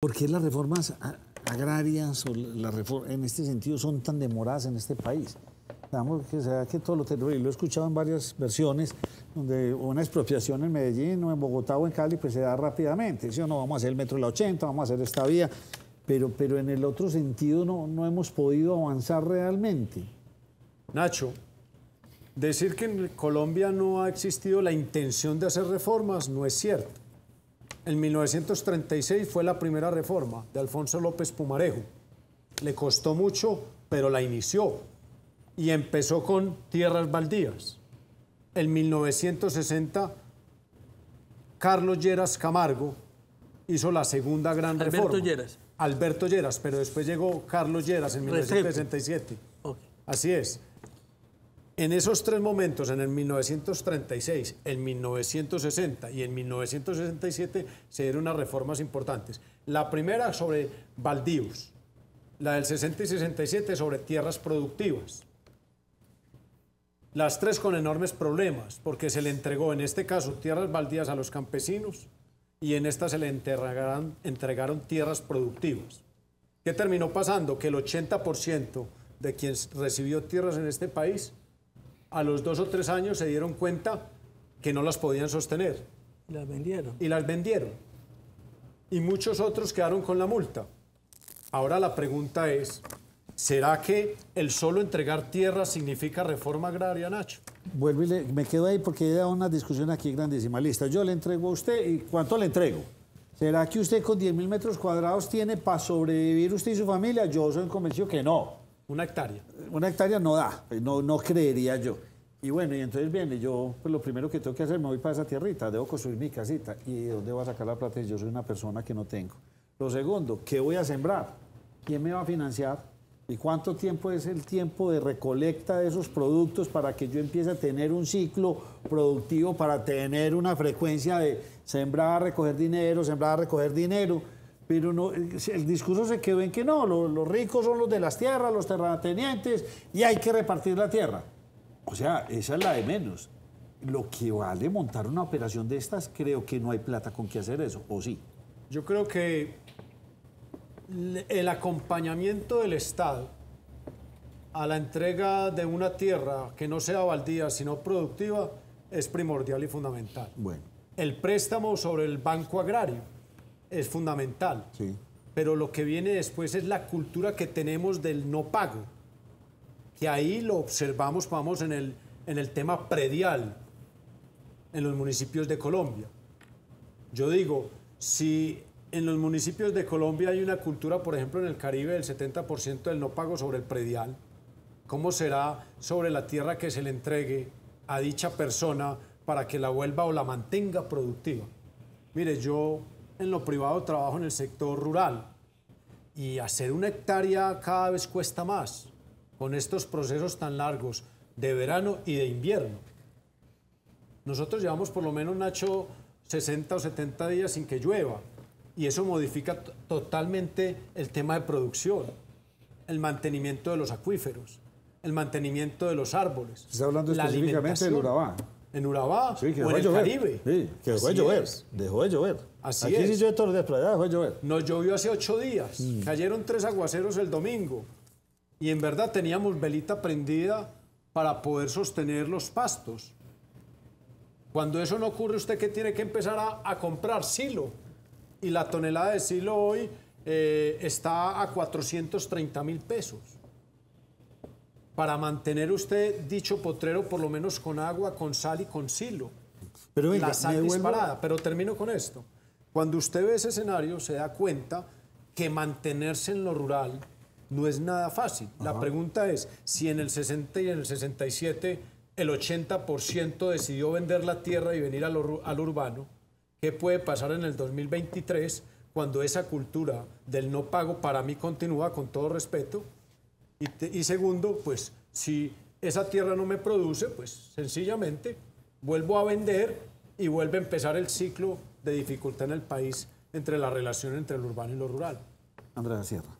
¿Por qué las reformas agrarias o la reforma, en este sentido son tan demoradas en este país? Digamos que sea que todo lo he escuchado en varias versiones, donde una expropiación en Medellín o en Bogotá o en Cali pues se da rápidamente, ¿sí o no? Vamos a hacer el metro de la 80, vamos a hacer esta vía, pero en el otro sentido no hemos podido avanzar realmente. Nacho, decir que en Colombia no ha existido la intención de hacer reformas no es cierto. En 1936 fue la primera reforma de Alfonso López Pumarejo. Le costó mucho, pero la inició. Y empezó con tierras baldías. En 1960, Carlos Lleras Camargo hizo la segunda gran reforma. Alberto Lleras. Alberto Lleras, pero después llegó Carlos Lleras en 1967. Okay. Así es. En esos tres momentos, en el 1936, en 1960 y en 1967, se dieron unas reformas importantes. La primera sobre baldíos, la del 60 y 67 sobre tierras productivas. Las tres con enormes problemas, porque se le entregó, en este caso, tierras baldías a los campesinos y en esta se le entregaron tierras productivas. ¿Qué terminó pasando? Que el 80% de quien recibió tierras en este país a los 2 o 3 años se dieron cuenta que no las podían sostener. Las vendieron. Y las vendieron. Y muchos otros quedaron con la multa. Ahora la pregunta es, ¿será que el solo entregar tierras significa reforma agraria, Nacho? Vuelvo y me quedo ahí porque he dado una discusión aquí grandísima. Lista, yo le entrego a usted y ¿cuánto le entrego? ¿Será que usted con 10.000 metros cuadrados tiene para sobrevivir usted y su familia? Yo soy convencido que no. Una hectárea. Una hectárea no da, no creería yo. Y bueno, y entonces viene yo, pues lo primero que tengo que hacer, me voy para esa tierrita, debo construir mi casita. ¿Y de dónde voy a sacar la plata? Yo soy una persona que no tengo. Lo segundo, ¿qué voy a sembrar? ¿Quién me va a financiar? ¿Y cuánto tiempo es el tiempo de recolecta de esos productos para que yo empiece a tener un ciclo productivo, para tener una frecuencia de sembrar, recoger dinero, sembrar, recoger dinero? Pero no, el discurso se quedó en que no, los ricos son los de las tierras, los terratenientes, y hay que repartir la tierra. O sea, esa es la de menos. Lo que vale montar una operación de estas, creo que no hay plata con qué hacer eso, ¿o sí? Yo creo que el acompañamiento del Estado a la entrega de una tierra que no sea baldía, sino productiva, es primordial y fundamental. Bueno. El préstamo sobre el Banco Agrario es fundamental, sí. Pero lo que viene después es la cultura que tenemos del no pago, que ahí lo observamos, vamos, en el tema predial en los municipios de Colombia. Yo digo, si en los municipios de Colombia hay una cultura, por ejemplo, en el Caribe del 70% del no pago sobre el predial, ¿cómo será sobre la tierra que se le entregue a dicha persona para que la vuelva o la mantenga productiva? Mire, yo en lo privado trabajo en el sector rural y hacer una hectárea cada vez cuesta más con estos procesos tan largos de verano y de invierno. Nosotros llevamos por lo menos, Nacho, 60 o 70 días sin que llueva y eso modifica totalmente el tema de producción, el mantenimiento de los acuíferos, el mantenimiento de los árboles. ¿Está hablando específicamente del Urabá? En Urabá, sí, que o en el llover. Caribe. Sí, que dejó de llover. Dejó de llover. Así es. Aquí sí llueve todos los días, pero allá dejó de llover. Nos llovió hace 8 días. Cayeron 3 aguaceros el domingo. Y en verdad teníamos velita prendida para poder sostener los pastos. Cuando eso no ocurre, usted que tiene que empezar a comprar silo. Y la tonelada de silo hoy está a 430.000 pesos. Para mantener usted dicho potrero por lo menos con agua, con sal y con silo. Pero venga, la sal disparada, pero termino con esto. Cuando usted ve ese escenario se da cuenta que mantenerse en lo rural no es nada fácil. Ajá. La pregunta es, si en el 60 y en el 67 el 80% decidió vender la tierra y venir al urbano, ¿qué puede pasar en el 2023 cuando esa cultura del no pago para mí continúa, con todo respeto? Y segundo, pues si esa tierra no me produce, pues sencillamente vuelvo a vender y vuelve a empezar el ciclo de dificultad en el país entre la relación entre lo urbano y lo rural. Andrés Sierra.